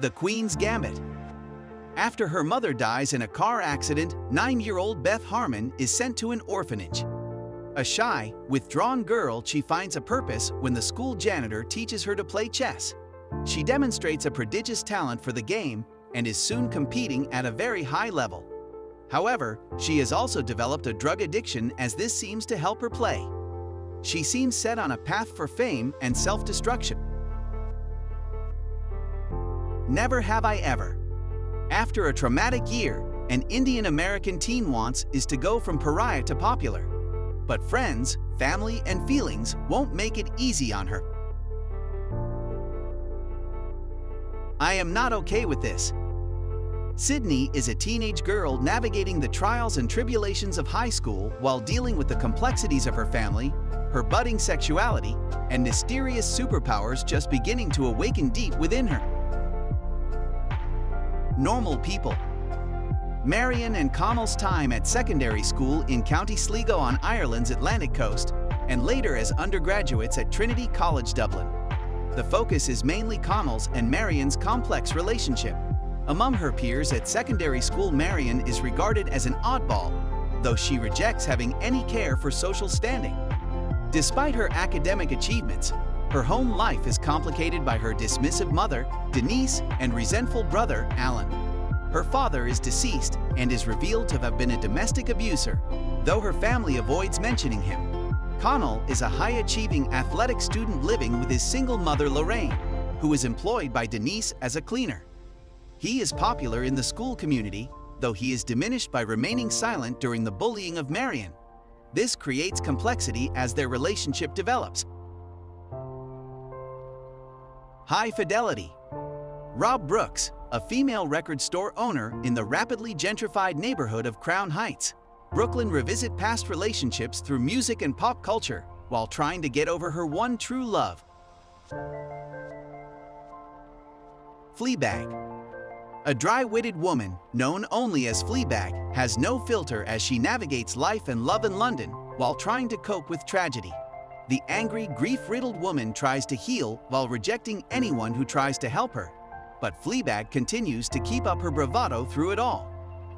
The Queen's Gambit. After her mother dies in a car accident, 9-year-old Beth Harmon is sent to an orphanage. A shy, withdrawn girl, she finds a purpose when the school janitor teaches her to play chess. She demonstrates a prodigious talent for the game and is soon competing at a very high level. However, she has also developed a drug addiction as this seems to help her play. She seems set on a path for fame and self-destruction. Never Have I Ever. After a traumatic year, an Indian-American teen wants is to go from pariah to popular. But friends, family, and feelings won't make it easy on her. I Am Not Okay with This. Sydney is a teenage girl navigating the trials and tribulations of high school while dealing with the complexities of her family, her budding sexuality, and mysterious superpowers just beginning to awaken deep within her. Normal People. Marion and Connell's time at secondary school in County Sligo on Ireland's Atlantic coast, and later as undergraduates at Trinity College Dublin. The focus is mainly Connell's and Marion's complex relationship. Among her peers at secondary school, Marion is regarded as an oddball, though she rejects having any care for social standing. Despite her academic achievements, her home life is complicated by her dismissive mother, Denise, and resentful brother, Alan. Her father is deceased and is revealed to have been a domestic abuser, though her family avoids mentioning him. Connell is a high-achieving athletic student living with his single mother Lorraine, who is employed by Denise as a cleaner. He is popular in the school community, though he is diminished by remaining silent during the bullying of Marion. This creates complexity as their relationship develops. High Fidelity. Rob Brooks, a female record store owner in the rapidly gentrified neighborhood of Crown Heights, Brooklyn, revisits past relationships through music and pop culture while trying to get over her one true love. Fleabag. A dry-witted woman, known only as Fleabag, has no filter as she navigates life and love in London while trying to cope with tragedy. The angry, grief-riddled woman tries to heal while rejecting anyone who tries to help her. But Fleabag continues to keep up her bravado through it all.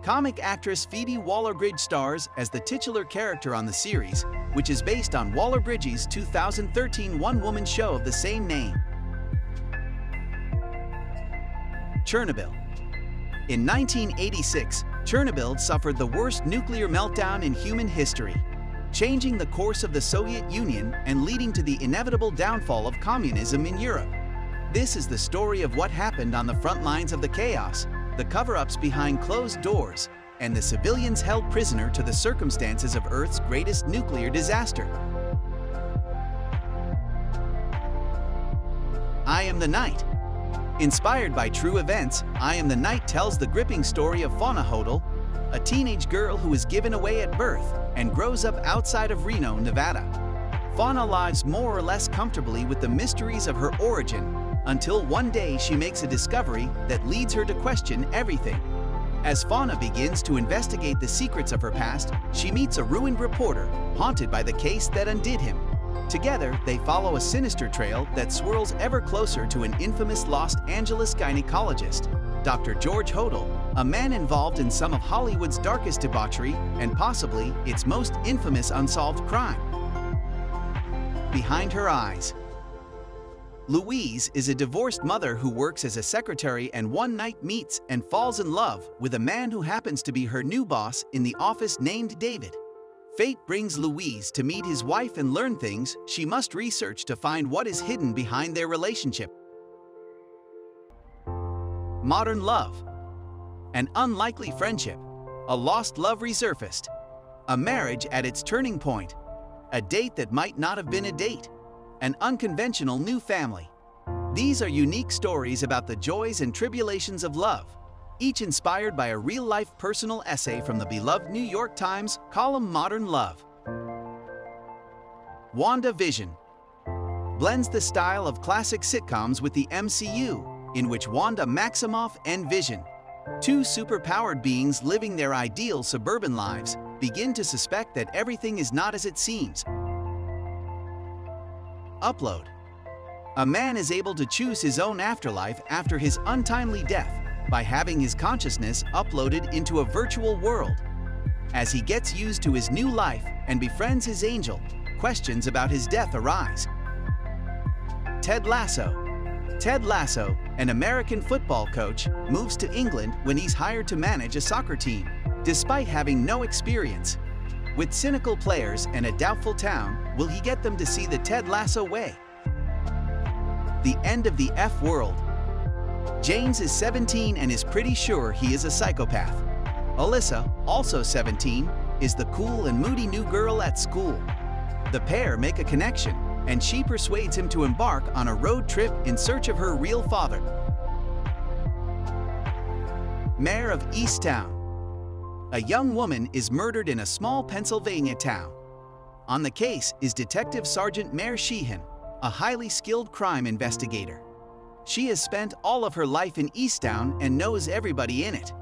Comic actress Phoebe Waller-Bridge stars as the titular character on the series, which is based on Waller-Bridge's 2013 one-woman show of the same name. Chernobyl. In 1986, Chernobyl suffered the worst nuclear meltdown in human history, changing the course of the Soviet Union and leading to the inevitable downfall of communism in Europe. This is the story of what happened on the front lines of the chaos, the cover-ups behind closed doors, and the civilians held prisoner to the circumstances of Earth's greatest nuclear disaster. I Am the Night. Inspired by true events, I Am the Night tells the gripping story of Fauna Hodel, a teenage girl who is given away at birth and grows up outside of Reno, Nevada. Fauna lives more or less comfortably with the mysteries of her origin, until one day she makes a discovery that leads her to question everything. As Fauna begins to investigate the secrets of her past, she meets a ruined reporter, haunted by the case that undid him. Together, they follow a sinister trail that swirls ever closer to an infamous Los Angeles gynecologist, Dr. George Hodel, a man involved in some of Hollywood's darkest debauchery and possibly its most infamous unsolved crime. Behind Her Eyes. Louise is a divorced mother who works as a secretary and one night meets and falls in love with a man who happens to be her new boss in the office named David. Fate brings Louise to meet his wife and learn things she must research to find what is hidden behind their relationship. Modern Love. An unlikely friendship. A lost love resurfaced. A marriage at its turning point. A date that might not have been a date. An unconventional new family. These are unique stories about the joys and tribulations of love, each inspired by a real-life personal essay from the beloved New York Times column Modern Love. WandaVision blends the style of classic sitcoms with the MCU, in which Wanda Maximoff and Vision, two superpowered beings living their ideal suburban lives, begin to suspect that everything is not as it seems. Upload. A man is able to choose his own afterlife after his untimely death by having his consciousness uploaded into a virtual world. As he gets used to his new life and befriends his angel, questions about his death arise. Ted Lasso. Ted Lasso, an American football coach, moves to England when he's hired to manage a soccer team, despite having no experience. With cynical players and a doubtful town, will he get them to see the Ted Lasso way? The End of the F World. James is 17 and is pretty sure he is a psychopath. Alyssa, also 17, is the cool and moody new girl at school. The pair make a connection, and she persuades him to embark on a road trip in search of her real father. Mayor of Easttown. A young woman is murdered in a small Pennsylvania town. On the case is Detective Sergeant Mare Sheehan, a highly skilled crime investigator. She has spent all of her life in Easttown and knows everybody in it.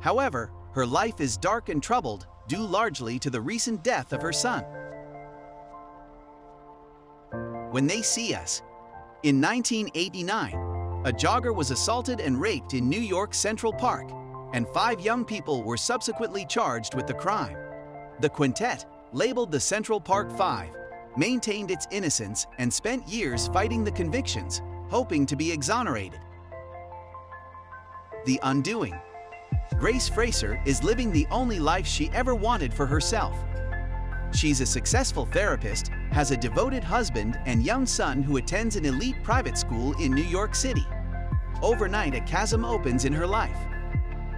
However, her life is dark and troubled, due largely to the recent death of her son. When They See Us. In 1989, a jogger was assaulted and raped in New York's Central Park, and 5 young people were subsequently charged with the crime. The quintet, labeled the Central Park Five, maintained its innocence and spent years fighting the convictions, hoping to be exonerated. The Undoing. Grace Fraser is living the only life she ever wanted for herself. She's a successful therapist, has a devoted husband and young son who attends an elite private school in New York City. Overnight, a chasm opens in her life.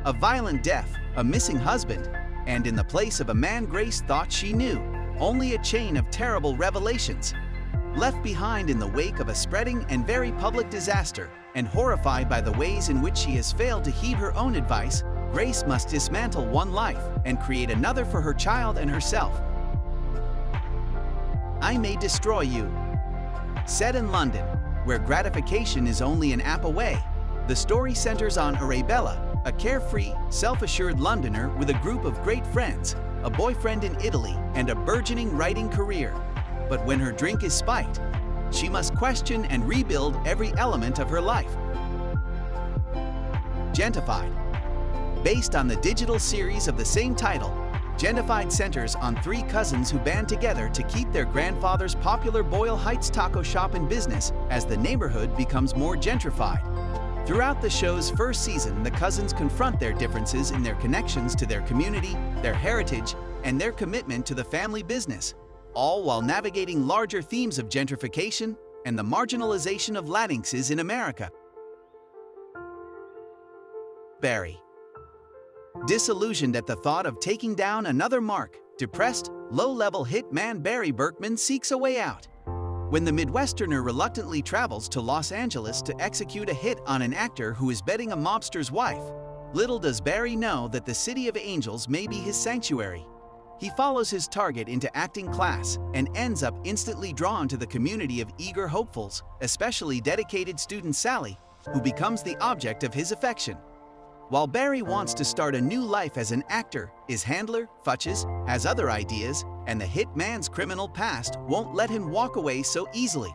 A violent death, a missing husband, and in the place of a man Grace thought she knew, only a chain of terrible revelations. Left behind in the wake of a spreading and very public disaster, and horrified by the ways in which she has failed to heed her own advice, Grace must dismantle one life and create another for her child and herself. I May Destroy You. Set in London, where gratification is only an app away, the story centers on Arabella, a carefree, self-assured Londoner with a group of great friends, a boyfriend in Italy, and a burgeoning writing career. But when her drink is spiked, she must question and rebuild every element of her life. Gentrified. Based on the digital series of the same title, Gentrified centers on 3 cousins who band together to keep their grandfather's popular Boyle Heights taco shop in business as the neighborhood becomes more gentrified. Throughout the show's first season, the cousins confront their differences in their connections to their community, their heritage, and their commitment to the family business, all while navigating larger themes of gentrification and the marginalization of Latinxes in America. Barry. Disillusioned at the thought of taking down another mark, depressed, low-level hitman Barry Berkman seeks a way out. When the Midwesterner reluctantly travels to Los Angeles to execute a hit on an actor who is betting a mobster's wife, little does Barry know that the City of Angels may be his sanctuary. He follows his target into acting class and ends up instantly drawn to the community of eager hopefuls, especially dedicated student Sally, who becomes the object of his affection. While Barry wants to start a new life as an actor, his handler, Futches, has other ideas, and the hitman's criminal past won't let him walk away so easily.